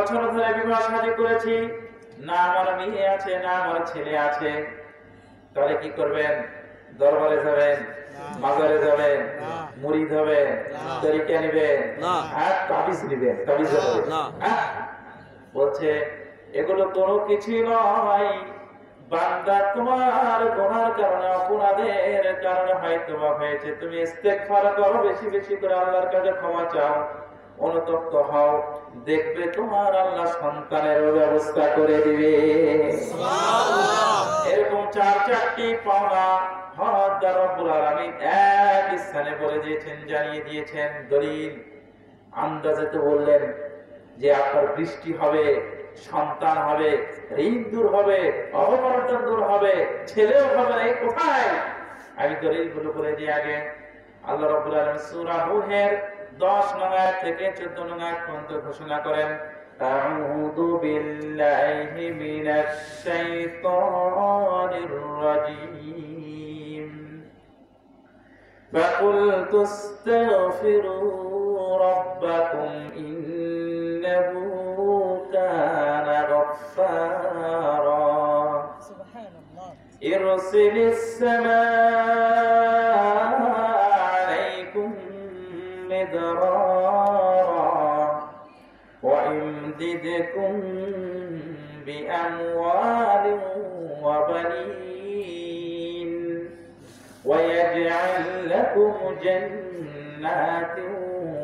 বছর ধরে বিবাহ শাদী করেছি, না আমার মেয়ে আছে না আমার ছেলে আছে, তাহলে কি করবেন? দরবারে যাবেন, মাজারে যাবেন, মুড়ি ধরবেন, তরিকা নিবেন, আর তাবিজ নিবেন? তাবিজ বলছে এগুলো কোনো কিছুই নয়, বান্দা তোমার গোনার কারণে অপরাধের কারণে হয়তো হয়েছে, তুমি ইস্তেগফার করো, বেশি বেশি করে আল্লাহর কাছে ক্ষমা চাও, অনুতপ্ত হও, দেখবে তোমার আল্লাহ সন্তানের ব্যবস্থা করে দিবে। এরকম চার চারটি পাওনা হকদার রব্বুল আলামিন এক স্থানে বলে দিয়েছেন, জানিয়ে দিয়েছেন। দলিল আন্দাজে তো বললেন যে আপনার বৃষ্টি হবে, সন্তান হবে, ঋণ দূর হবে, অবমাননা দূর হবে, ছেলেও হবে। এই কোথায়? আমি দলিলগুলো বলে দিই আগে। আল্লাহ রাব্বুল আলামিন সূরা হুদের 10 নং আয়াত থেকে 14 নং আয়াত পর্যন্ত ঘোষণা করেন, আউযু বিল্লাহি মিনাশ শাইতানির রাজীম, ফাকুল তাস্তাগফিরু রাব্বাকুম ইন্নাহু Subhanallah. Irsilis samaa alaykum midrara wa imdidkum bi amwalin wa banin wa yaj'al lakum jannatin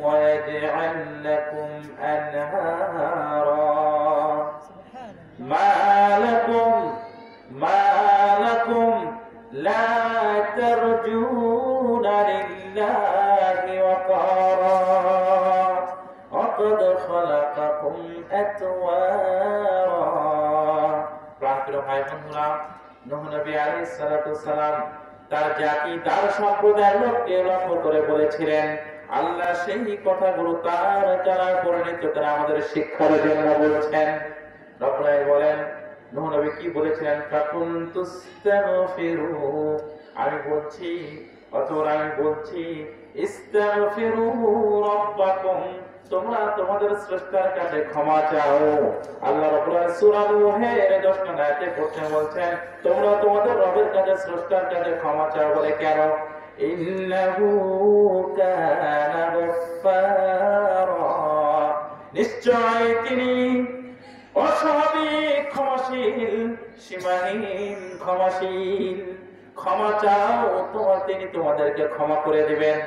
wa yaj'al lakum anhara. ما لكم لا ترجون لله وقارا وقد خلقكم أطوارا. رحمة الله عليه نوح نبي عليه الصلاة والسلام তার জাতি তার সম্প্রদায়ের লোককে লক্ষ্য করে বলেছিলেন, আল্লাহ সেই কথাগুলো তার যারা পরিণত তারা আমাদের শিক্ষার জন্য বলছেন। রব্বুল বলেন, নূহ নবী কি বলেছিলেন? আমি বলছি ইস্তাগফিরু রাব্বাকুম, তোমরা তোমাদের স্রষ্টার কাছে ক্ষমা চাও। আল্লাহ রাব্বুল সূরা নূহের 10 নম্বর আয়াতে বলছেন, তোমরা তোমাদের রবের কাছে স্রষ্টার কাছে ক্ষমা চাও। বলে কেন? ইন্নাহু কানা গাফফারা, নিশ্চয় তিনি অস্বাভাবিক ক্ষমাশীল, সীমাহীন ক্ষমাশীল। ক্ষমা চাও, তিনি তোমাদেরকে ক্ষমা করে দিবেন,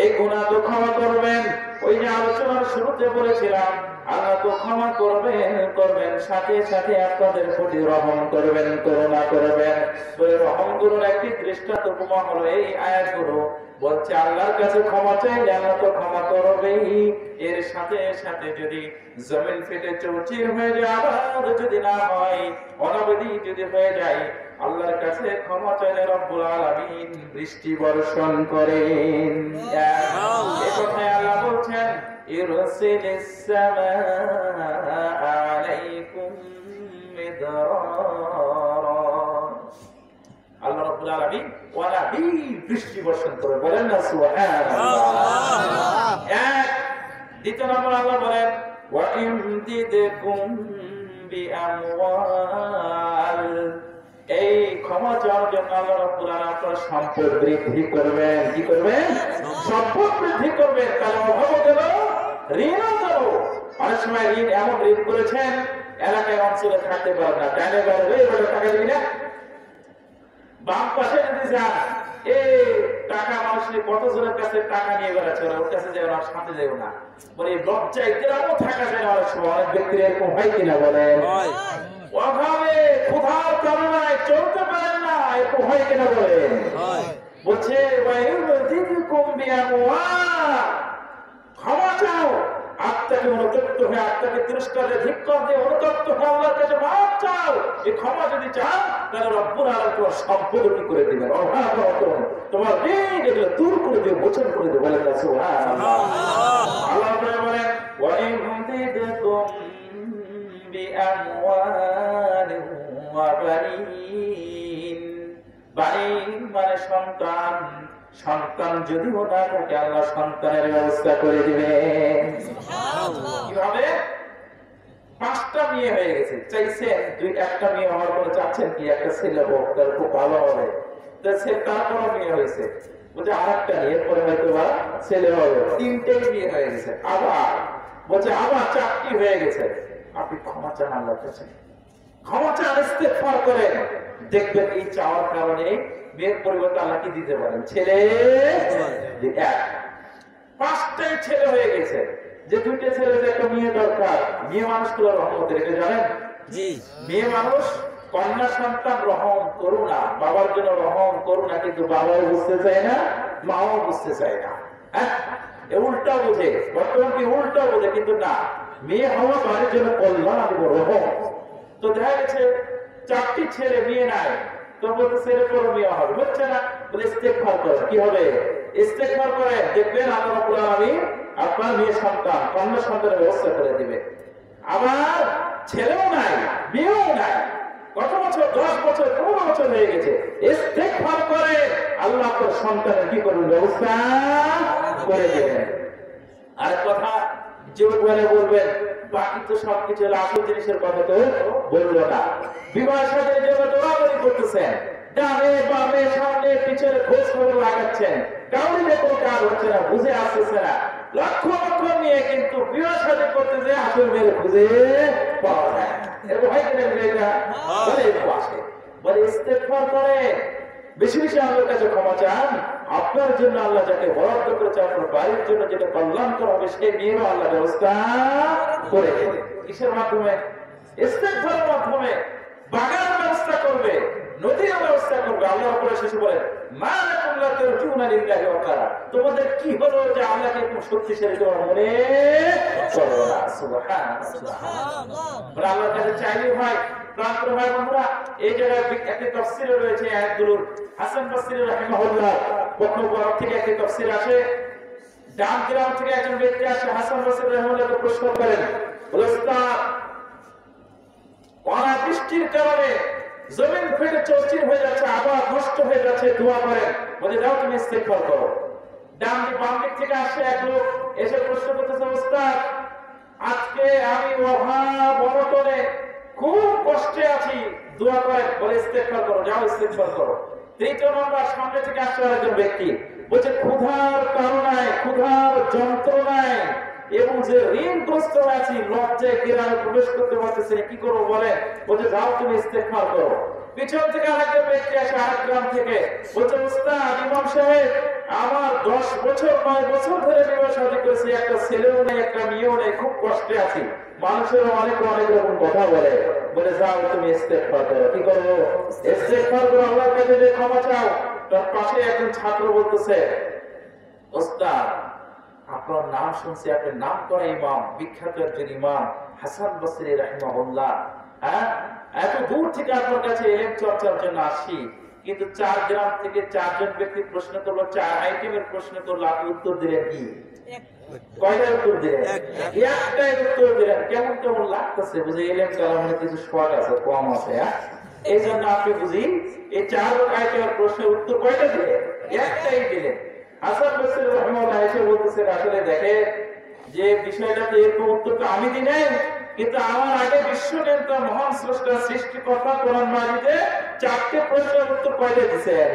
এই গুনাহ তো ক্ষমা করবেন। ওই যে আলোচনার শুরুতে বলেছিলাম, আল্লাহ তো ক্ষমা করবেন, সাথে সাথে আপনাদের প্রতি রহম করবেন, করুণা করবেন। রহম করুন একটি দৃষ্টান্ত উপমা হলো এই আয়াতগুলো। বলছে আল্লাহর কাছে ক্ষমা চাইলে আল্লাহ তো ক্ষমা করবেই, এর সাথে সাথে যদি জমিন ফেটে চৌচির হয়ে যায়, আবার যদি না হয়, অনাবধি যদি হয়ে যায়, আল্লাহর কাছে ক্ষমা চাইলে রব্বুল আলামিন বৃষ্টি বর্ষণ করেন। এই কথাই আল্লাহ বলছেন, ইরসিলিস সামাআ আলাইকুম মিদরারা। আল্লাহ রাব্বুল আলামিন ওয়ালাহি বৃষ্টি বর্ষণ করে। বলেন না সুবহানাল্লাহ। এক দ্বিতীয় নম্বর আল্লাহ বলেন, ওয়া ইমদিদকুম বিআমওয়াল, এই ক্ষমা চাওয়ার জন্য আল্লাহ রাব্বুল আলামিন আপনার সম্পদ বৃদ্ধি করবেন। কি করবেন? সম্পদ বৃদ্ধি করবেন। তাহলে অভাব কেন? ঋণ করো। অনেক সময় ঋণ এমন ঋণ করেছেন এলাকায় অঞ্চলে থাকতে পারেন না, টানে বাড়বে এবার টাকা দিবি না, বাম পাশে যদি যান এই টাকা মানুষের কতজনের কাছে টাকা নিয়ে বেড়াচ্ছে, ওর কাছে যাই না, সাথে যাই না, বলে লজ্জায় কেরামও থাকা যায় না। অনেক সময় অনেক ব্যক্তির এরকম হয় কিনা বলেন? অভাবে ক্ষুধার কারণে চলতে পারেন না, এরকম হয় কিনা বলেন? বলছে ক্ষমা চাও, আত্মাকে অনুতপ্ত হয়ে, আত্মাকে তিরস্কারে ধিক্কার দিয়ে অনুতপ্ত হয়ে আল্লাহর কাছে মাপ চাও। এই ক্ষমা যদি চাও তাহলে রব্বুল আলামিন তোমার সম্পদ কি করে দিবেন, অভাব অনটন তোমার ঋণ এগুলো দূর করে দিয়ে মোচন করে দেবে। সুবহানাল্লাহ। আল্লাহ বলেন, ওয়া ইমদিদকুম বিআমওয়ালিন ওয়া বানিন। বানিন মানে সন্তান। সন্তান যদিও না থাকে, আল্লাহ সন্তানের ব্যবস্থা করে দিবেন। কিভাবে? পাঁচটা বিয়ে হয়ে গেছে, চাইছে একটা মেয়ে হওয়ার পরে চাচ্ছেন কি একটা ছেলে হোক, তার খুব ভালো হবে, তারপরে বিয়ে হয়েছে বলছে আর একটা বিয়ে, এরপরে হয়তো বা ছেলে হবে, তিনটে বিয়ে হয়ে গেছে, আবার বলছে আবার চারটি হয়ে গেছে। আপনি ক্ষমা চান আল্লাহর কাছে, ক্ষমা চান, ইস্তেগফার করেন, দেখবেন এই চাওয়ার কারণে মেয়ের পরিবর্তে আল্লাহকে দিতে পারেন ছেলে। পাঁচটাই ছেলে হয়ে গেছে, যে দুইটা ছেলে একটা মেয়ে দরকার, মেয়ে মানুষগুলো রহমতের, এটা জানেন মেয়ে মানুষ কন্যা সন্তান রহম করুণা, বাবার জন্য রহম করুণা, কিন্তু বাবাও বুঝতে চায় না, মাও বুঝতে চায় না, উল্টা বোঝে, বর্তমান কি উল্টা বোঝে, কিন্তু না, মেয়ে হওয়া বাড়ির জন্য কল্যাণ এবং রহম। তো দেখা গেছে চারটি ছেলে মেয়ে নাই, তো বলতে ছেলে পর মেয়ে হবে, হচ্ছে না, বলে ইস্তেগফার করেন, কি হবে ইস্তেগফার করেন, দেখবেন আল্লাহ রাব্বুল আলামিন আপনার মেয়ে সন্তান কন্যা সন্তানের ব্যবস্থা করে দিবে। আবার ছেলেও নাই মেয়েও নাই, কত বছর 10 বছর 15 বছর হয়ে গেছে, ইস্তেগফার করে আল্লাহ আপনার সন্তানের কি করবেন ব্যবস্থা করে দেবেন। আর কথা জীবনে বলবেন, বাকি তো সবকিছু হলো আসল জিনিসের কথা তো বললো না। বিবাহের সাথে জন্য দৌড়াদৌড়ি করতেছেন, ডানে বামে সামনে পিছনে খোঁজ খবর লাগাচ্ছেন, কাউরে কোনো কাজ হচ্ছে না, বুঝে আসতেছে না, লক্ষ লক্ষ নিয়ে কিন্তু বিবাহ সাথে করতে যে আসল মেয়ে খুঁজে পাওয়া যায় না। এরকম হয় কিনা মেয়েটা বলে আসে, বলে ইস্তেগফার করে, বেশি বেশি আল্লাহর কাছে ক্ষমা চান, আপনার জন্য আল্লাহ যাকে বরাদ্দ করেছে আপনার বাড়ির জন্য যেটা কল্যাণকর হবে সেই মেয়েরও আল্লাহ ব্যবস্থা করে দেবে। কিসের মাধ্যমে? ইস্তেগফারের মাধ্যমে। বাগান ব্যবস্থা করবে, নদীর ব্যবস্থা করবে। আল্লাহ রাব্বুল শেষে বলেন, মা লাকুম লা তারজুনা লিল্লাহি ওয়াকারা, তোমাদের কি হলো যে আল্লাহকে খুব শক্তিশালী তোমার মনে করো না। সুবহানাল্লাহ, সুবহানাল্লাহ। আল্লাহ কাছে চাইলে হয় অনাবৃষ্টির কারণে জমিন ফেটে চৌচির হয়ে যাচ্ছে, আবার নষ্ট হয়ে যাচ্ছে, দোয়া করেন। বলে যাও তুমি ইস্তেগফার করো। ডান বাম দিক থেকে আসে এক লোক, এসে প্রশ্ন করতেছে, ওস্তাদ আজকে আমি অভাব অনটনে খুব কষ্টে আছি, দোয়া করেন। বলে ইস্তেগফার করো, যাও ইস্তেগফার করো। তৃতীয় নম্বর সামনে থেকে আসছে একজন ব্যক্তি, বলছে ক্ষুধার কারণে, ক্ষুধার যন্ত্রণায় এবং যে ঋণগ্রস্ত আছি, লজ্জায় গ্রামে প্রবেশ করতে পারতেছি না, কি করবো বলে। বলছে যাও তুমি ইস্তেগফার করো। পিছন থেকে আরেকজন ব্যক্তি আসে আরেক গ্রাম থেকে, বলছে উস্তাদ ইমাম সাহেব আমার 10 বছর 9 বছর ধরে বিবাহ শাদী করেছি, একটা ছেলেও নেই একটা মেয়েও নেই, খুব কষ্টে আছি। মানুষেরা অনেক অনেক রকম কথা বলে। বলে যাও তুমি ইস্তেগফার করো। কি করবো? ইস্তেগফার করো, আল্লাহর কাছে যে ক্ষমা চাও। তার পাশে একজন ছাত্র বলতেছে, উস্তাদ আপনার নাম শুনছি, আপনি নাম করা ইমাম, বিখ্যাত একজন ইমাম হাসান বসরি রাহিমাহুল্লাহ, হ্যাঁ এত দূর থেকে আপনার কাছে এলেম চর্চার জন্য আসি, কিন্তু 4 গ্রাম থেকে 4 জন ব্যক্তি প্রশ্ন করলো, 4 আইটেমের প্রশ্ন করলো, আপনি উত্তর দিলেন কি? কয়টা উত্তর দিলেন? একটাই উত্তর দিলেন। কেমন কেমন লাগতেছে? বুঝে এলেম চলা মানে কিছু শখ আছে, কম আছে, এই জন্য আপনি বুঝি এই 4 আইটেমের প্রশ্নের উত্তর কয়টা দিলেন? একটাই দিলেন। হাসান বসরি রাহিমাহুল্লাহ এসে বলতেছেন, আসলে দেখে যে বিষয়টাতে এরকম উত্তর তো আমি দিই নাই, কিন্তু আমার আগে বিশ্বনেতা মহান স্রষ্টা সৃষ্টিকর্তা কোরআন মাজিদে 4টে প্রশ্নের উত্তর কয়টা দিয়েছেন?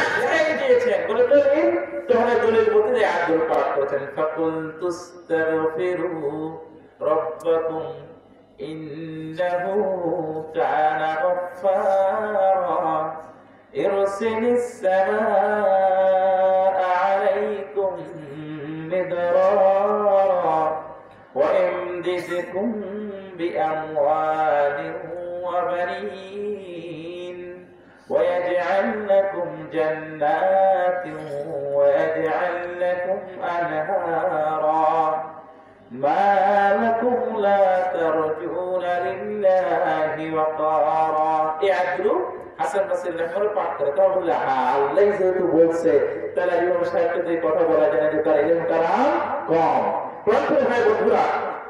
একটাই দিয়েছেন। বলে তো এই তোমরা দলিল বলতে যে আয়াত দুটো পাঠ করেছেন, ফাকুলতুস্তাগফিরু রাব্বাকুম ইন্নাহু কানা গাফফারা ইরসিলিস সামাআ আলাইকুম মিদরারা وَإِمْدِدْكُمْ بِأَمْوَالٍ وَبَنِينَ وَيَجْعَلْ لَكُمْ جَنَّاتٍ وَيَجْعَلْ لَكُمْ أَنْهَارًا مَا لَكُمْ لَا تَرْجُونَ لِلَّهِ وَقَارًا اعدلوا حسن بصري رحمه পাঠ করে। তাহলে বললে আল্লাহ যেহেতু বলছে, তাহলে ইমাম সাহেবকে কথা বলা যায় না যে তার ইলম কালাম কম। বন্ধুরা,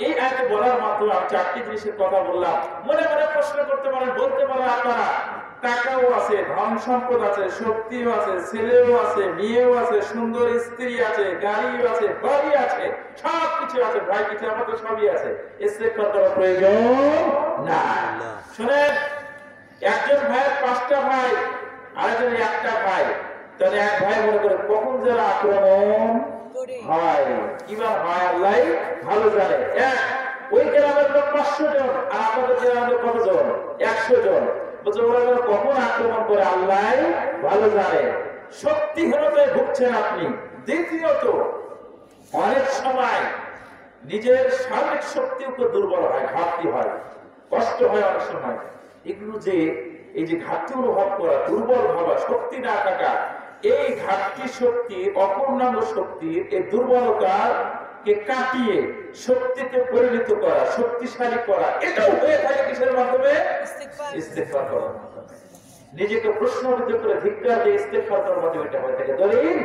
এই আয়াতে বলার মাত্র আমি চারটি জিনিসের কথা বললাম। মনে মনে প্রশ্ন করতে পারেন, বলতে পারেন আপনারা টাকাও আছে, ধন সম্পদ আছে, শক্তিও আছে, ছেলেও আছে, মেয়েও আছে, সুন্দর স্ত্রী আছে, গাড়িও আছে, বাড়ি আছে, সবকিছু আছে, ভাই কিছু আমাদের সবই আছে, ইস্তেগফার করার প্রয়োজন না। শুনেন, একজন ভাইয়ের পাঁচটা ভাই, আরেকজনের একটা ভাই, তাহলে এক ভাই মনে করে কখন যারা আক্রমণ হয় কিবা হয় আল্লাহ ভালো জানে। এক ওই গ্রামের লোক ৫০০ জন আর আমাদের গ্রামের কতজন, ১০০ জন, কখন আক্রমণ করে আল্লাহ ভালো জানে। শক্তিহীনতায় ভুগছেন আপনি। দ্বিতীয়ত, অনেক সময় নিজের শারীরিক শক্তি উপর দুর্বল হয়, ঘাটতি হয়, কষ্ট হয় অনেক সময়। এগুলো যে এই যে ঘাটতি অনুভব করা, দুর্বল ভাবা, শক্তি না থাকা, এই ঘাটতি শক্তি, অপূর্ণাঙ্গ শক্তির এই দুর্বলতার কে কাটিয়ে শক্তিতে পরিণত করা, শক্তিশালী করা, এটাও হয়ে থাকে কিসের মাধ্যমে? ইস্তেগফার করার মাধ্যমে। নিজেকে প্রশ্ন করে ধিক্কার দিয়ে ইস্তেগফার করার মাধ্যমে এটা হয়ে থাকে। ধরেন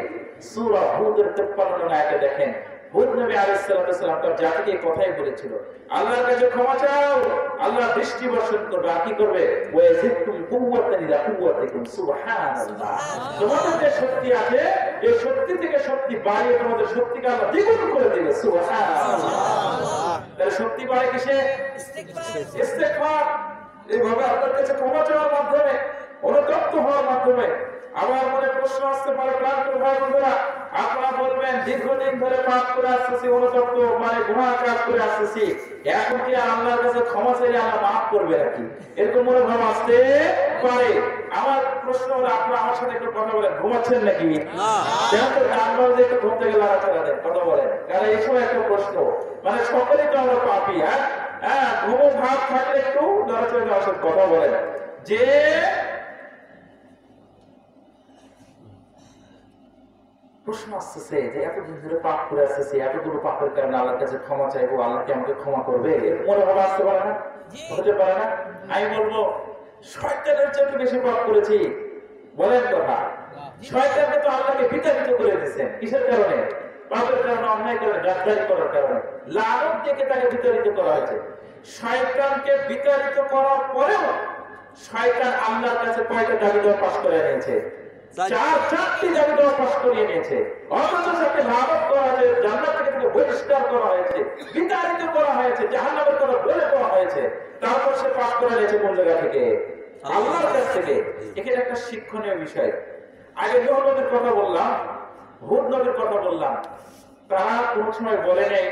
সূরা হুদের ৫৩ আয়াতে দেখেন, হুদ নবী আলাইহিস সালাম তার জাতিকে এই কথাই বলেছিল, আল্লাহর কাছে ক্ষমা চাও, আল্লাহ দৃষ্টি বর্ষণ করবে। আর কি করবে? ওয়াজিদকুম কুওয়াতান ইলা কুওয়াতিকুম। সুবহানাল্লাহ। তোমাদের যে শক্তি আছে এই শক্তি থেকে শক্তি বাড়িয়ে তোমাদের শক্তিকে আল্লাহ দ্বিগুণ করে দেবে। সুবহানাল্লাহ। তাহলে শক্তি বাড়ে কিসে? ইস্তেগফার। এইভাবে আল্লাহর কাছে ক্ষমা চাওয়ার মাধ্যমে, অনুতপ্ত হওয়ার মাধ্যমে। আমার মনে প্রশ্ন আসতে পারে, আপনারা বলবেন দীর্ঘদিন ধরে পাপ করে আসতেছি, অনুতপ্ত মানে গুনাহ কাজ করে আসতেছি, এখন কি আল্লাহর কাছে ক্ষমা চাইলে আল্লাহ মাফ করবে নাকি? এরকম মনোভাব আসতে পারে। আমার প্রশ্ন হলো, আপনারা আমার সাথে একটু কথা বলেন, ঘুমাচ্ছেন নাকি? যেহেতু ডানবার যে একটু ঘুমতে গেলে আলাদা দেন, কথা বলেন, কারণ এই সময় একটা প্রশ্ন, মানে সকলেই তো আমরা পাপি। হ্যাঁ, ঘুমো ভাব থাকলে একটু নড়াচড়ে যাওয়ার সাথে কথা বলেন। যে প্রশ্ন আসতেছে যে এতদিন ধরে পাপ করে আসতেছি, এতগুলো পাপের কারণে আল্লাহর কাছে ক্ষমা চাইবো, আল্লাহ কি আমাকে ক্ষমা করবে? মনোভাব আসতে পারে না, হতে পারে না। আমি বলবো শয়তানের চেয়ে বেশি পাপ করেছি। বলেন কথা, শয়তানকে তো আল্লাহকে বিতাড়িত করে দিয়েছেন। কিসের কারণে? পাপের কারণে, অন্যায় করে, গাদ্দারি করার কারণে, লানত থেকে তাকে বিতাড়িত করা হয়েছে। শয়তানকে বিতাড়িত করার পরেও শয়তান আল্লাহর কাছে কয়টা দাবি দেওয়া পাশ করে নিয়েছে? চারটি দাবি দেওয়া পাশ করিয়ে নিয়েছে। অথচ তাকে লানত করা হয়েছে, জান্নাত থেকে তাকে বহিষ্কার করা হয়েছে, বিতাড়িত করা হয়েছে, জাহান্নামের কথা বলে দেওয়া হয়েছে। তারপর সে পাশ করে নিয়েছে কোন জায়গা থেকে? আল্লাহর কাছ থেকে। এখানে একটা শিক্ষণীয় বিষয়, আগে নূহ নবীর কথা বললাম, হুদ নবীর কথা বললাম, তারা কোন সময় বলে নেই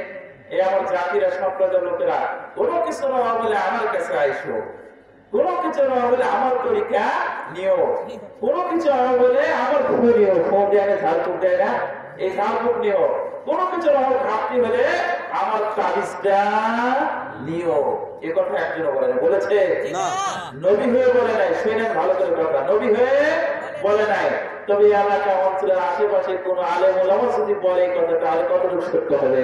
এ আমার জাতিরা, সম্প্রদায়ের লোকেরা কোনো কিছু না বলে আমার কাছে আইসো, কোনো কিছু না বলে আমার তরিকা নিও, কোনো কিছু না বলে আমার ভুল নিও, ফোন দেয় না, ঝাড়ফুঁক দেয় না, এই ঝাড়ফুঁক নিও, কোনো কিছু না হলে ঘাটতি হলে আমার তাবিজটা নিও। এ কথা একজন বলে না, বলেছে? নবী হয়ে বলে নাই, শুনে ভালো করে কথা, নবী হয়ে বলে নাই। তবে এলাকা অঞ্চলের আশেপাশে কোন আলেম ওলামা যদি বলে এই কথা, তাহলে কতটুকু সত্য হবে,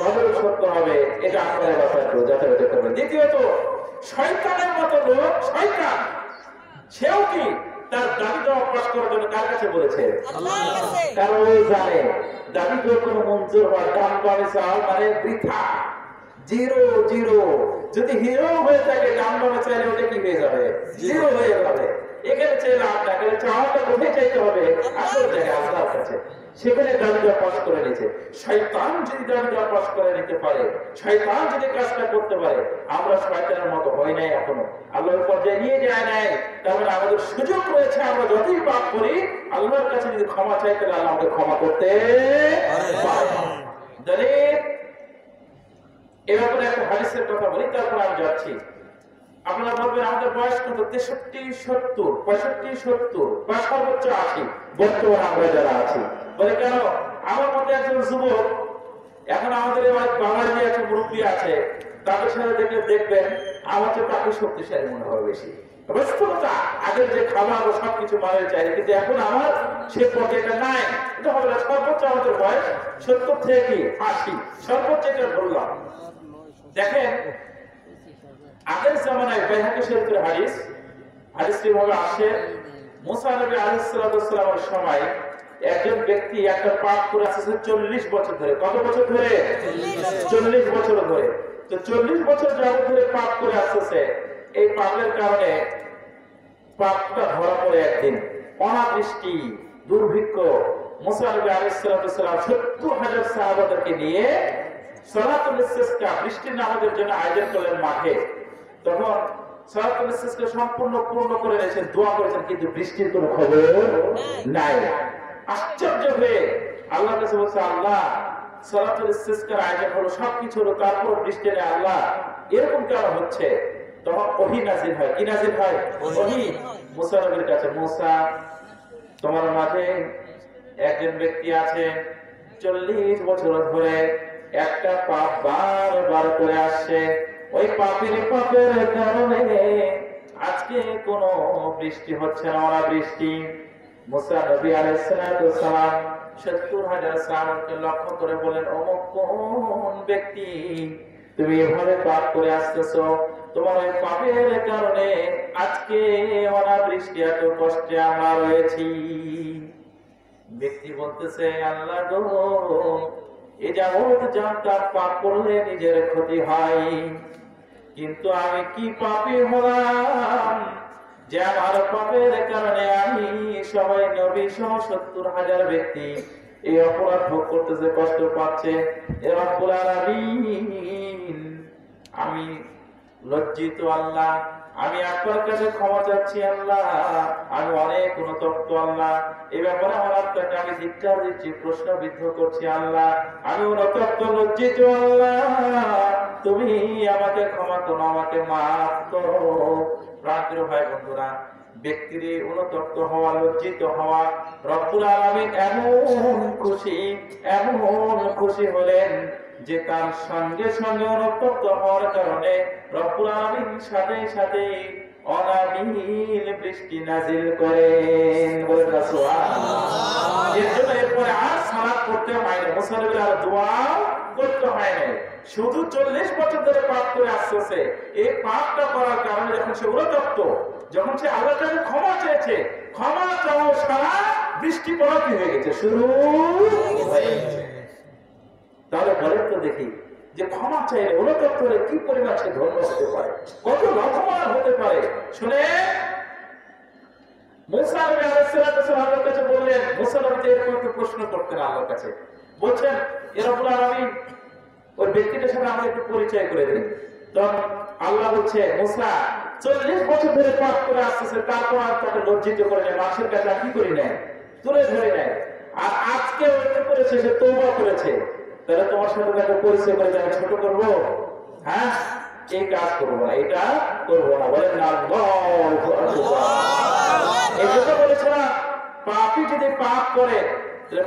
কতটুকু সত্য হবে, এটা আপনারা বাঁচার যথাযথ করবেন। দ্বিতীয়ত, শয়তানের মতো লোক, শয়তান সেও কি তার দাবিটা অভ্যাস করার জন্য কার কাছে বলেছে? কারণ ও জানে দাবি করে কোনো মঞ্জুর হওয়ার দাম পাবে চাও মানে বৃথা, জিরো জিরো। যদি হিরো হয়ে থাকে দাম পাবে চাইলে ওটা কি হয়ে যাবে? জিরো হয়ে যাবে। এখানে চাইলে আপনাকে চাওয়াটা কোথায় চাইতে হবে? আসল জায়গায়, আল্লাহর কাছে। সেখানে দাবিটা পাশ করে নিয়েছে। শয়তান যদি দাবিটা পাশ করে নিতে পারে, শয়তান যদি কাজটা করতে পারে, আমরা শয়তানের মতো হই নাই এখনো, আল্লাহর পর্যায়ে নিয়ে যায় নাই। তারপরে আমাদের সুযোগ রয়েছে, আমরা যতই পাপ করি আল্লাহর কাছে যদি ক্ষমা চাই, তাহলে আল্লাহ আমাদের ক্ষমা করতে পারে। এ ব্যাপারে একটা হাদিসের কথা বলি, তারপরে আমি যাচ্ছি। আপনারা বলবেন আমাদের বয়স কত? ৬৩, ৭০, ৬৫, ৭০ বা সর্বোচ্চ ৮০ বর্তমানে আমরা যারা আছি। বলে কেন? আমার মধ্যে একজন যুবক এখন আমাদের বাঙালি আছে, মুরব্বী আছে, তাদের সাথে দেখলে দেখবেন আমার চেয়ে তাকে শক্তিশালী মনে হবে বেশি। বাস্তবতা আগের যে খাবার সবকিছু মানুষ চাই, কিন্তু এখন আমার সে পর্যায়টা নাই। এটা হবে না। সর্বোচ্চ আমাদের বয়স ৭০ থেকে ৮০ সর্বোচ্চ, এটা ধরলাম। দেখেন আগের জামানায় বাইহাকি শরীফের হাদিস, হাদিসটি ভাবে আসে, মুসা নবী আলাইহিস সালামের সময় একজন ব্যক্তি একটা পাপ করে আসছে 40 বছর ধরে। কত বছর ধরে? 40 বছর ধরে। তো 40 বছর যাবত ধরে পাপ করে আসছে, এই পাপের কারণে পাপটা ধরা পড়ে একদিন। অনাবৃষ্টি, দুর্ভিক্ষ, মুসা আলাইহিস সালাম ৭০,০০০ সাহাবাদেরকে নিয়ে সালাতুল ইসতিসকা বৃষ্টির নামাজের জন্য আয়োজন করলেন মাঠে। তখন সালাতুল ইসতিসকা সম্পূর্ণ পূর্ণ করে এসেছেন, দোয়া করেছেন, কিন্তু বৃষ্টির কোনো খবর নাই। আশ্চর্য হয়ে আল্লাহর কাছে বলছে, আল্লাহ সালাতুল ইসতিসকার আয়োজন হলো, সবকিছু হলো, তারপর বৃষ্টি নেই, আল্লাহ এরকম কেন হচ্ছে? তখন ওহী নাজিল হয়। কি নাজিল হয়? ওহী। মুসা নবীর কাছে, মুসা তোমার মাঝে একজন ব্যক্তি আছে 40 বছর ধরে একটা পাপ বারবার করে আসছে, ওই পাপের কারণে আজকে কোনো বৃষ্টি হচ্ছে না, অনাবৃষ্টি। মুসা নবী আলাইহিস সালাম ৭০,০০০ সাহাবাকে লক্ষ্য করে বলেন, অমুক কোন ব্যক্তি, তুমি এভাবে পাপ করে আসতেছ, তোমার ওই পাপের কারণে আজকে অনাবৃষ্টি, এত কষ্টে আমরা রয়েছি। ব্যক্তি বলতেছে, আল্লাহ গো, এ যাবত জানতাম পাপ করলে নিজের ক্ষতি হয়, কিন্তু আমি কি পাপী হলাম যে আমার পাপের কারণে আমি সবাই নবী সহ ৭০,০০০ ব্যক্তি এই অপরাধ ভোগ করতেছে, কষ্ট পাচ্ছে। রব্বুল আলামিন, আমি লজ্জিত আল্লাহ, আমি আপনার কাছে ক্ষমা চাচ্ছি আল্লাহ, আমি অনেক অনুতপ্ত আল্লাহ, এই ব্যাপারে আমার আপনাকে আমি ধিক্কার দিচ্ছি, প্রশ্নবিদ্ধ করছি আল্লাহ, আমি অনুতপ্ত লজ্জিত আল্লাহ, তুমি আমাকে ক্ষমা করো, আমাকে মাফ করো। প্রাণপ্রিয় ভাই বন্ধুরা, ব্যক্তির অনুতপ্ত হওয়া, লজ্জিত হওয়া, রব্বুল আলামিন এমন খুশি হলেন যে তার সঙ্গে সঙ্গে অনুতপ্ত হওয়ার কারণে রব্বুল আলামিন সাথে সাথে অনাবিল বৃষ্টি নাজিল করেন। বলে সুবহানাল্লাহ। এর জন্য এরপরে আর সালাত করতে হয় না, মুসাল্লিদের আর দোয়া করতে হয় না। শুধু 40 বছর ধরে পাপ করে আসছে, এই পাপটা করার কারণে যখন সে অনুতপ্ত, যখন সে আল্লাহর কাছে ক্ষমা চেয়েছে, ক্ষমা চাও সারা বৃষ্টি পড়া হয়ে গেছে, শুরু হয়ে গেছে। তাহলে বলেন তো দেখি, যে ক্ষমা চাইলে অনুতপ্ত হলে কি পরিমাণ সে ধন্য হতে পারে, কত লক্ষ্যমান হতে পারে। শুনে মুসা আলাইহিস সালাম আল্লাহর কাছে বললেন, মুসা নবী এরকম একটা প্রশ্ন করতেন আল্লাহর কাছে, বলছেন, এ রব্বুল আলামিন, ওই ব্যক্তিটার সাথে আমরা একটু পরিচয় করে দিন। তখন আল্লাহ বলছে, মুসা 40 বছর ধরে পাপ করে আসতেছে, তারপর আর তাকে লজ্জিত করে নেয়, মানুষের কাছে আর কি করি নেয়, তুলে ধরে নেয়, আর আজকে ওইটা করেছে, সে তওবা করেছে, তাহলে তোমার সাথে তাকে পরিচয় করে আমি ছোট করবো? হ্যাঁ, এই কাজ করবো না, এটা করবো না। বলেন না, এই জন্য বলেছে না, পাপি যদি পাপ করে,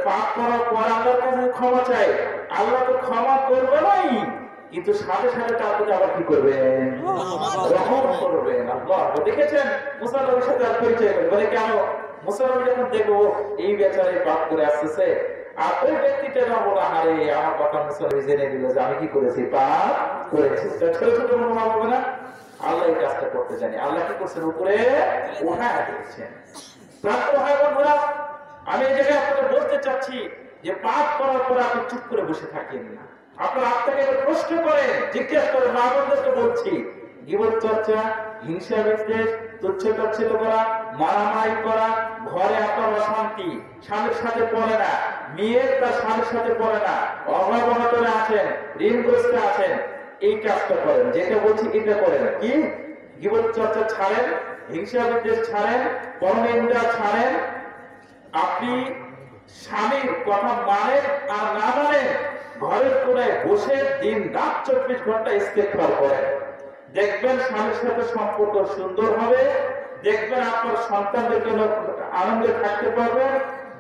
পাপ করার পর আল্লাহর কাছে ক্ষমা চাই, আল্লাহ তো ক্ষমা করবে নাই, কিন্তু সাথে সাথে তার প্রতি আবার কি করবেন? রহম করবেন। আল্লাহ দেখেছেন মুসা নবীর সাথে আর পরিচয় করবে। বলে কেন? মুসা নবী যখন দেখবো এই বেচারে পাপ করে আসতেছে, আর ওই ব্যক্তিটা না বলা, আরে আমার কথা মুসা নবী জেনে নিল যে আমি কি করেছি, পাপ করেছি, ছোট ছোট মনোভাব হবে না। আল্লাহ এই কাজটা করতে জানি, আল্লাহ কি করছেন, উপরে ওঠা দিয়েছেন। তারপর হয় বন্ধুরা, আমি এই জায়গায় আপনাদের বলতে চাচ্ছি যে পাপ করার পর আপনি চুপ করে বসে থাকেন না, আপনার আপনাকে প্রশ্ন করেন, জিজ্ঞাসা করেন। মা বন্ধুকে বলছি, জীবন চর্চা, হিংসা বিদ্বেষ, তুচ্ছতাচ্ছিল্য করা, মারামারি করা, ঘরে আপনার অশান্তি, স্বামীর সাথে পড়ে না, মেয়ের তার স্বামীর সাথে পড়ে না, অভাবনটনে আছেন, ঋণগ্রস্ত আছেন, এই কাজটা করেন, যেটা বলছি এটা করেন। কি? জীবন চর্চা ছাড়েন, হিংসা বিদ্বেষ ছাড়েন, পরনিন্দা ছাড়েন, আপনি স্বামীর কথা মানেন আর না মানেন, ঘরের কোণায় বসে দিন রাত 24 ঘন্টা ইস্তেগফার করেন। দেখবেন স্বামীর সাথে সম্পর্ক সুন্দর হবে, দেখবেন আপনার সন্তানদের জন্য আনন্দে থাকতে পারবেন,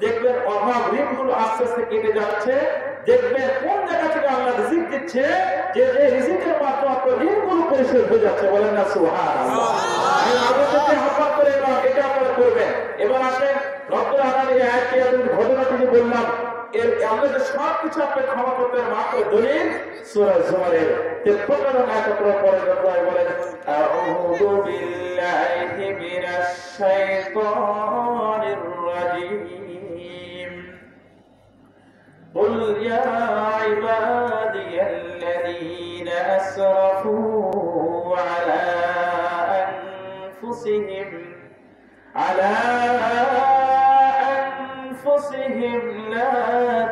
দেখবেন অভাব ঋণগুলো আস্তে আস্তে কেটে যাচ্ছে, দেখবেন কোন জায়গা থেকে আল্লাহ রিজিক দিচ্ছে, যে যে রিজিকের মাধ্যমে আপনার ঋণগুলো পরিশোধ হয়ে যাচ্ছে। বলেন না সুবহানাল্লাহ। আহ্বান করে এটা আপনারা করবেন। এবার আসেন রব্বুল আলামিন এর ঘটনাটি যে বললাম, এর আমরা যে সবকিছু আপনি ক্ষমা করতে মাত্র দলিল সূরা জুমারের 53 নম্বর আয়াতটা পড়ে গেলে বলেন, আউযু বিল্লাহি মিনাশ শাইতানির রাজীম। قل يا عبادي الذين أسرفوا على أنفسهم لا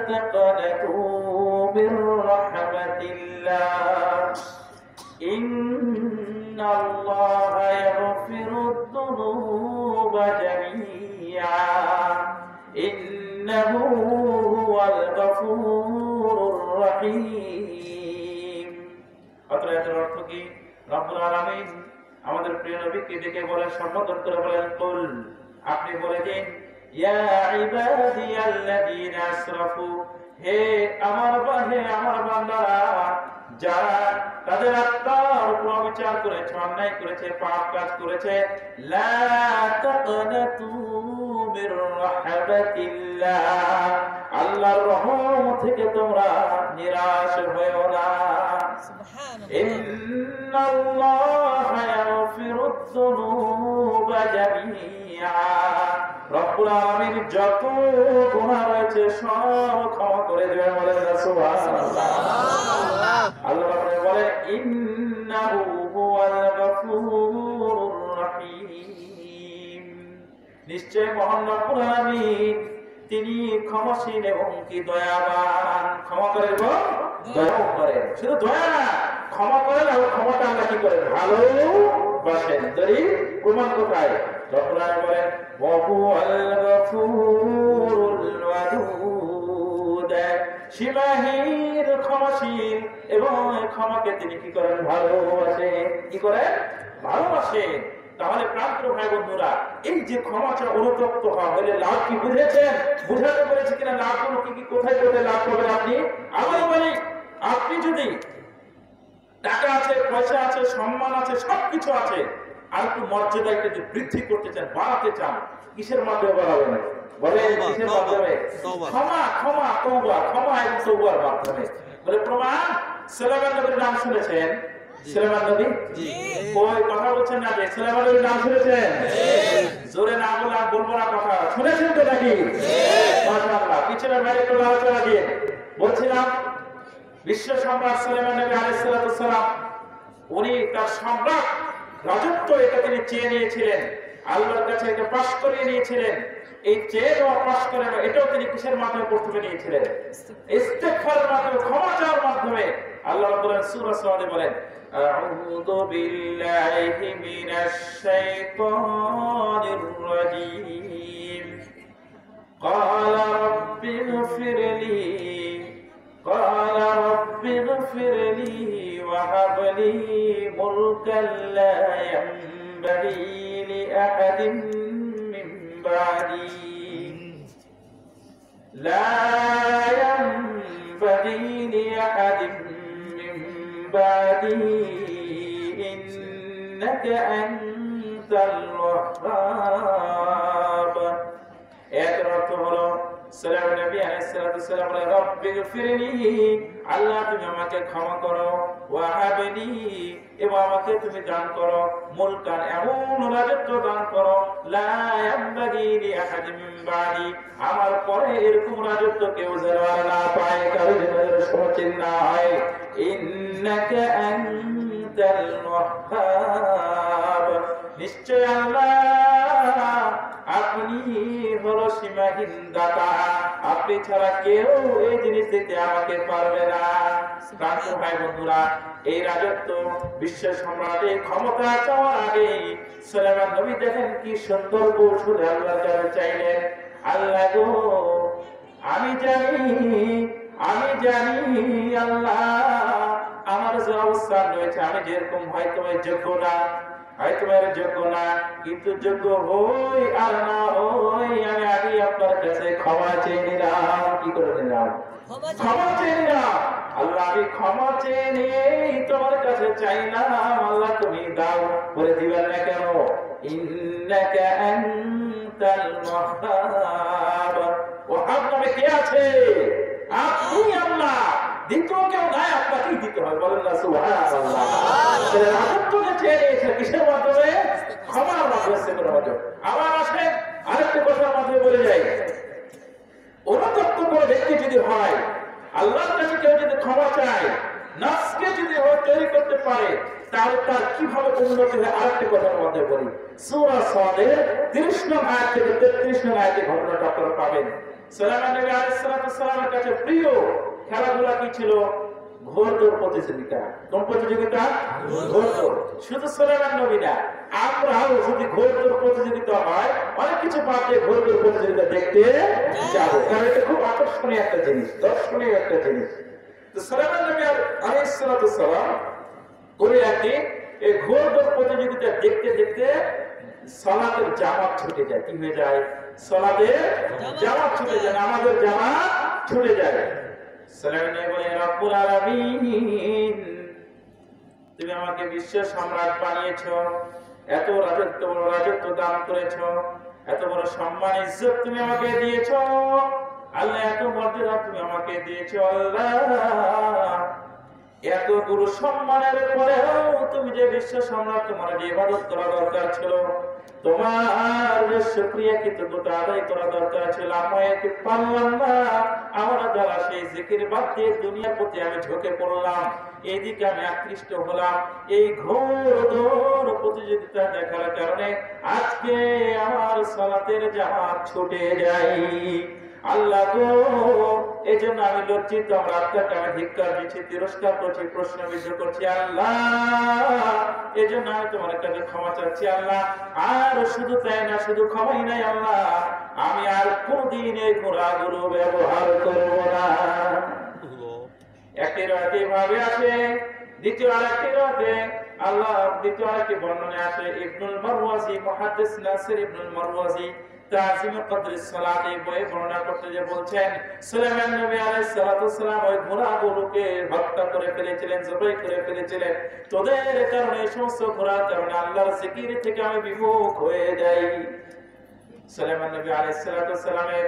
تقنطوا من رحمة الله إن الله يغفر الذنوب جميعا إنه هو الغفور الرحيم. رب العالمين আমাদের প্রিয় নবীকে দেখে বলে সম্বোধন করে বলেন কুল আপনি বলে দিন ইয়া ইবাদিয়াল্লাযীনা আসরাফু হে আমার বান্দারা যারা তাদের আত্মার উপর অবিচার করেছে অন্যায় করেছে পাপ কাজ করেছে লা তাকনাতু মির রাহমাতিল্লাহ আল্লাহর রহমত থেকে তোমরা নিরাশ হয়ো না ইন্নাল্লাহ يغفر الذنوب جميعا رب العالمين যত গুনাহ রয়েছে সব ক্ষমা করে দিবেন বলেন সুবহানাল্লাহ আল্লাহ রাব্বুল বলে ইন্নাহু হুয়াল গফুরুর রহিম নিশ্চয় মহান রব্বুল আলামিন তিনি ক্ষমাশীল এবং কি দয়াবান ক্ষমা করেন দয়া করেন শুধু দয়া না ক্ষমা করেন আর ক্ষমাটা আল্লাহ কি করেন ভালো বলেন দরি প্রমাণ কোথায় রব্বুল্লাহ বলেন ওয়াহুল গফুরুল ওয়াদুদ সীমাহীন ক্ষমাশীল এবং ক্ষমাকে তিনি কি করেন ভালোবাসেন কি করেন ভালোবাসেন। তাহলে প্রাণপ্রিয় ভাই বন্ধুরা এই যে ক্ষমাটা অনুতপ্ত হওয়া হলে লাভ কি বুঝেছেন বুঝাতে পেরেছি কিনা লাভ হলো কি কোথায় কোথায় লাভ পাবেন আপনি আমি বলি আপনি যদি টাকা আছে পয়সা আছে সম্মান আছে সবকিছু আছে আর একটু মর্যাদা যদি বৃদ্ধি করতে চান বাড়াতে চান কিসের মাধ্যমে বাড়াবেন বলেন কিসের মাধ্যমে ক্ষমা ক্ষমা তওবা ক্ষমা এবং তওবার মাধ্যমে বলে প্রমাণ সুলাইমান নবীর নাম শুনেছেন সুলাইমান নবী জি কই কথা বলছেন না যে সুলাইমান নবীর নাম শুনেছেন জি জোরে না বলা বলবো না কথা শুনেছেন তো নাকি জি মাশাআল্লাহ পিছনের বাইরে একটু আলোচনা দিয়ে বলছিলাম বিশ্ব সম্রাট সুলাইমান নবী আলাইহিস সালাম উনি তার সম্রাট রাজত্ব এটা তিনি চেয়ে নিয়েছিলেন আল্লাহর কাছে এটা পাশ করে নিয়েছিলেন এই চেয়ে দেওয়া পাশ করে না এটাও তিনি কিসের মাধ্যমে প্রথমে নিয়েছিলেন ইস্তেগফারের মাধ্যমে ক্ষমা চাওয়ার মাধ্যমে আল্লাহ রাব্বুল আলামিন সূরা সাদে বলেন আউযু বিল্লাহি মিনাশ শাইতানির রাজীম ক্বালা রাব্বিগফির লি قال رب اغفر لي وهب لي ملكا لا ينبغي لأحد من بعدي إنك أنت الوهاب আমার পরে এরকম রাজত্ব কেউ যেন না পায় কারণ সচিন না হয় নিশ্চয় আল্লাহ আপনি হলো সীমাহীন দাতা আপনি ছাড়া কেউ এই জিনিস দিতে আমাকে পারবে না। ভাই বন্ধুরা এই রাজত্ব বিশ্ব সম্রাটে ক্ষমতা চাওয়ার আগে সুলাইমান নবী দেখেন কি সুন্দর কৌশল আল্লাহর কাছে চাইলেন আল্লাহ গো আমি জানি আল্লাহ আমার যে অবস্থান রয়েছে আমি যেরকম হয়তো যোগ্য না কিন্তু যোগ্য হই আর না হই আমি আগে আপনার কাছে ক্ষমা চেয়ে নিলাম কি করে নিলাম ক্ষমা চেয়ে নিলাম আল্লাহ আমি ক্ষমা চেয়ে নেই তোমার কাছে চাই না আল্লাহ তুমি দাও করে দিবেন না কেন ইন্নাকা আনতাল ওয়াহাব ওয়াহাব নামে কে আছে আপনি আল্লাহ দ্বিতীয় কেউ নাই আপনাকে দিতে হয় বলেন না সুবহানাল্লাহ যদি হয় আল্লাহর কাছে কেউ যদি ক্ষমা চায়, নফসকে যদি ও তৈরি করতে পারে, তাহলে তার কিভাবে উন্নতি হয় আরেকটি কথার মধ্যে বলি। সূরা সাদের 30 নং আয়াত থেকে 33 নং আয়াতে ঘটনাটা আপনারা পাবেন। সুলাইমান নবী আলাইহিস সালাতু ওয়াসসালামের কাছে প্রিয় খেলাধুলা কি ছিল? ঘোড়দৌড় প্রতিযোগিতা। কোন প্রতিযোগিতা? ঘোড়দৌড়। শুধু সুলাইমান নবী না, আমরাও যদি ঘোড়দৌড় প্রতিযোগিতা হয়, অনেক কিছু বাদ দিয়ে ঘোড়দৌড় প্রতিযোগিতা দেখতে যাবো, কারণ এটা খুব আকর্ষণীয় একটা জিনিস, দর্শনীয় একটা জিনিস। তো সুলাইমান নবী আলাইহিস সালাতু ওয়াসসালাম করে রাখি এই ঘোড়দৌড় প্রতিযোগিতা দেখতে দেখতে সালাতের জামাত ছুটে যায়। কি হয়ে যায়? সালাতের জামাত ছুটে যায়, আমাদের জামাত ছুটে যায়। তুমি আমাকে বিশ্বের সম্রাট বানিয়েছ, এত রাজত্ব দান করেছ, এত বড় সম্মান ইজ্জত তুমি আমাকে দিয়েছ আল্লাহ, এত মর্যাদা তুমি আমাকে দিয়েছ আল্লাহ, এত গুরু সম্মানের পরেও তুমি যে বিশ্ব সম্রাট, তোমার যে ইবাদত করা দরকার ছিল, তোমার যে শুকরিয়া কৃতজ্ঞতা আদায় করা দরকার ছিল, আমি পারলাম না। আমরা যারা সেই জিকির বাদ দিয়ে দুনিয়ার প্রতি আমি ঝুঁকে পড়লাম, এইদিকে আমি আকৃষ্ট হলাম, এই ঘোড়দৌড় প্রতিযোগিতা দেখার কারণে আজকে আমার সালাতের জামাত ছুটে যায় আল্লাহ গো। এই জন্য আমি লজ্জিত, আমার আত্মাকে আমি ধিক্কার দিচ্ছি, তিরস্কার করছি, প্রশ্নবিদ্ধ করছি আল্লাহ। এই জন্য আমি তোমার কাছে ক্ষমা চাচ্ছি আল্লাহ। আর শুধু তাই না, শুধু ক্ষমাই নাই আল্লাহ, আমি আর কোনদিন এই ঘোড়াগুলো ব্যবহার করবো না। একটি রাতে ভাবে আসে, দ্বিতীয় আর একটি রাতে আল্লাহ, দ্বিতীয় আর একটি বর্ণনে আসে ইবনুল মারওয়াজি, মুহাদ্দিস নাসির ইবনুল মারওয়াজি বর্ণনা করতে যে বলছেন, সুলাইমান নবী আলাইহিস সালাতু ওয়াস সালাম ওই ঘোড়াগুলোকে হত্যা করে ফেলেছিলেন, জবাই করে ফেলেছিলেন, তোদের কারণে, এই সমস্ত ঘোড়ার কারণে আল্লাহর জিকির থেকে আমি বিমুখ হয়ে যাই। সুলাইমান নবী আলাইহিস সালাতু ওয়াস সালামের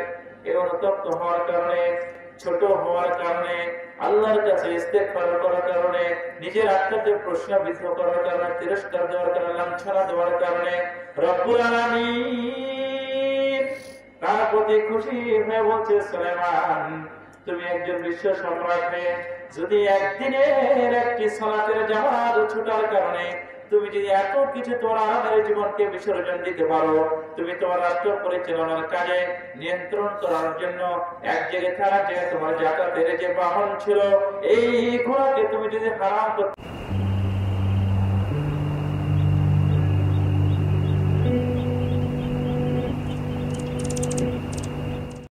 এই অনুতপ্ত হওয়ার কারণে, ছোট হওয়ার কারণে, আল্লাহর কাছে ইস্তেগফার করার কারণে, নিজের আত্মাকে প্রশ্নবিদ্ধ করার কারণে, তিরস্কার দেওয়ার কারণে, লাঞ্ছনা দেওয়ার কারণে রব্বুল আলামিন তার প্রতি খুশি হয়ে বলছে, সুলাইমান তুমি একজন বিশ্ব সম্রাট হয়ে যদি একদিনের একটি সালাতের জামাত ছুটার কারণে তুমি যদি এত কিছু তোমার আমাদের জীবনকে বিসর্জন দিতে পারো, তুমি তোমার রাষ্ট্র পরিচালনার কাজে নিয়ন্ত্রণ করার জন্য এক জায়গায় তোমার যাতায়াতের যে বাহন ছিল এই ঘোড়াকে তুমি যদি হারাম করতে